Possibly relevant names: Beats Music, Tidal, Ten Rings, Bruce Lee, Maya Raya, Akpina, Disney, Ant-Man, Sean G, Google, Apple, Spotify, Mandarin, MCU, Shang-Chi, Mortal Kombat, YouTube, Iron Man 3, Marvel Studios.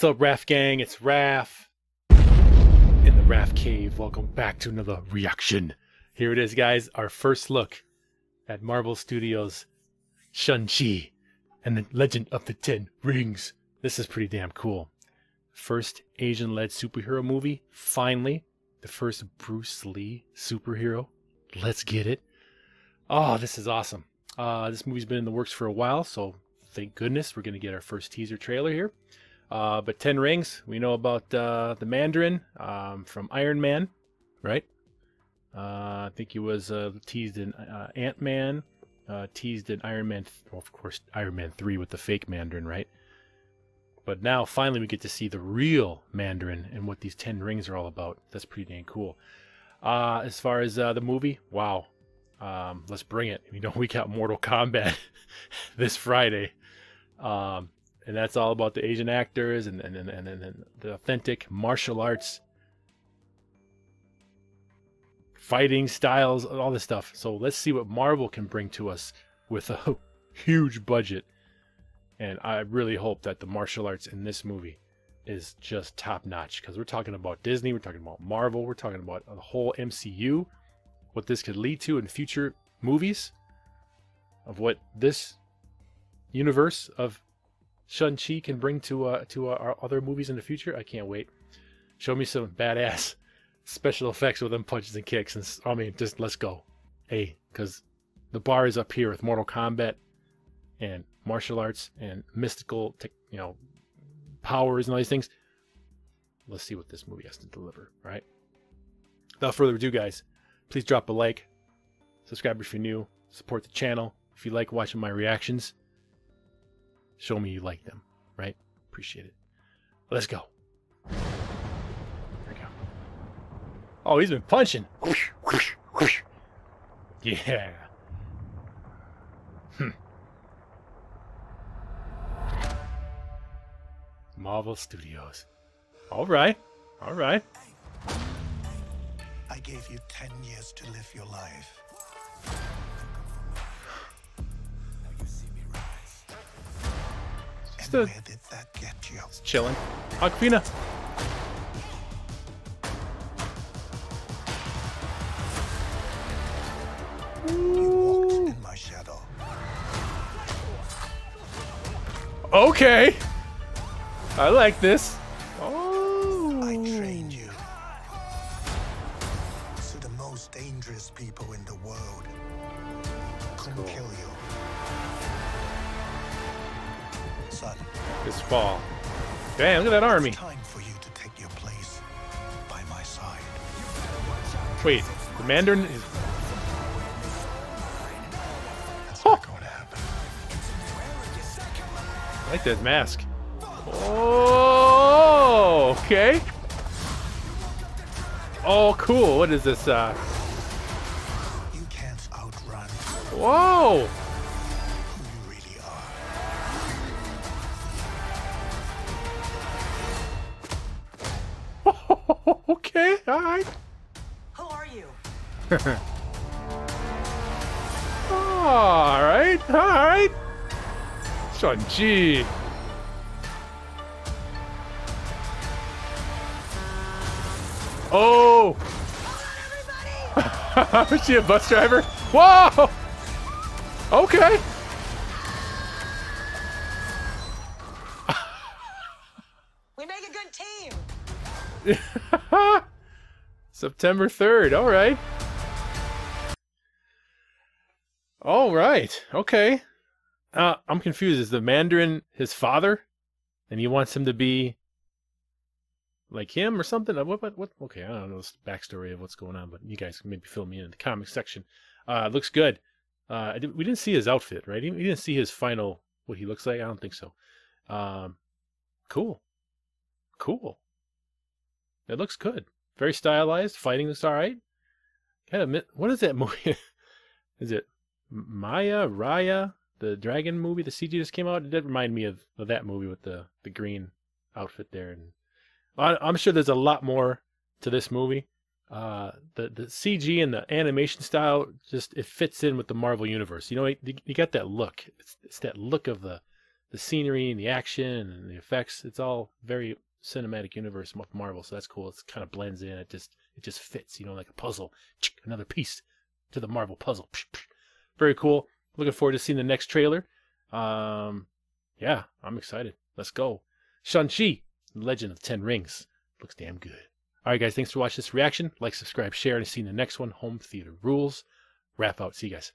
What's up, Raph gang? It's Raph in the Raph Cave. Welcome back to another reaction. Here it is, guys. Our first look at Marvel Studios' Shang-Chi and the Legend of the Ten Rings. This is pretty damn cool. First Asian-led superhero movie. Finally, the first Bruce Lee superhero. Let's get it. Oh, this is awesome. This movie's been in the works for a while, so thank goodness we're going to get our first teaser trailer here. But Ten Rings, we know about the Mandarin from Iron Man, right? I think he was teased in Ant-Man, teased in Iron Man, well, of course, Iron Man 3 with the fake Mandarin, right? But now, finally, we get to see the real Mandarin and what these 10 rings are all about. That's pretty dang cool. As far as the movie, wow. Let's bring it. You know, we got Mortal Kombat this Friday. And that's all about the Asian actors and the authentic martial arts, fighting styles, all this stuff. So let's see what Marvel can bring to us with a huge budget. And I really hope that the martial arts in this movie is just top notch, because we're talking about Disney, we're talking about Marvel, we're talking about the whole MCU. What this could lead to in future movies, of what this universe of Shang-Chi can bring to our other movies in the future. I can't wait. Show me some badass special effects with them punches and kicks, and I mean, just let's go. Hey, because the bar is up here with Mortal Kombat and martial arts and mystical, you know, powers and all these things. Let's see what this movie has to deliver. All right. Without further ado, guys. Please drop a like, subscribe if you're new, support the channel. If you like watching my reactions, show me you like them, right? Appreciate it. Let's go. There we go. Oh, he's been punching. Yeah. Marvel Studios. All right. All right. I gave you 10 years to live your life. Now you see me rise. And where did that get you? Chilling. Akpina. You walked in my shadow. Okay. I like this. Dangerous people in the world couldn't kill you, son. This fall, damn! Look at that army. It's time for you to take your place by my side. Wait, the Mandarin is. That's not going to happen. I like that mask. Oh, okay. Oh, cool. What is this? Whoa! You really are. Okay, all right. Who are you? All right, all right. Sean G. Oh! Is she a bus driver? Whoa! Okay. We make a good team. September 3rd. All right. All right. Okay. I'm confused. Is the Mandarin his father, and he wants him to be like him or something? What? Okay. I don't know the backstory of what's going on, but you guys can maybe fill me in the comment section. Looks good. We didn't see his outfit, right? We didn't see his final, what he looks like. I don't think so. Cool. Cool. It looks good. Very stylized. Fighting looks all right. Gotta admit, what is that movie? Is it Maya Raya, the dragon movie? The CG just came out. It did remind me of that movie with the green outfit there. And I'm sure there's a lot more to this movie. The CG and the animation style, just it fits in with the Marvel universe. You know, you got that look. It's that look of the the scenery and the action and the effects, it's all very cinematic universe of Marvel, so that's cool. It kind of blends in. It just fits, you know, like a puzzle. Another piece to the Marvel puzzle. Very cool. Looking forward to seeing the next trailer. Yeah, I'm excited. Let's go. Shang-Chi, Legend of the Ten Rings. Looks damn good. All right, guys, thanks for watching this reaction. Like, subscribe, share, and see you in the next one. Home Theater Rules. Wrap out. See you guys.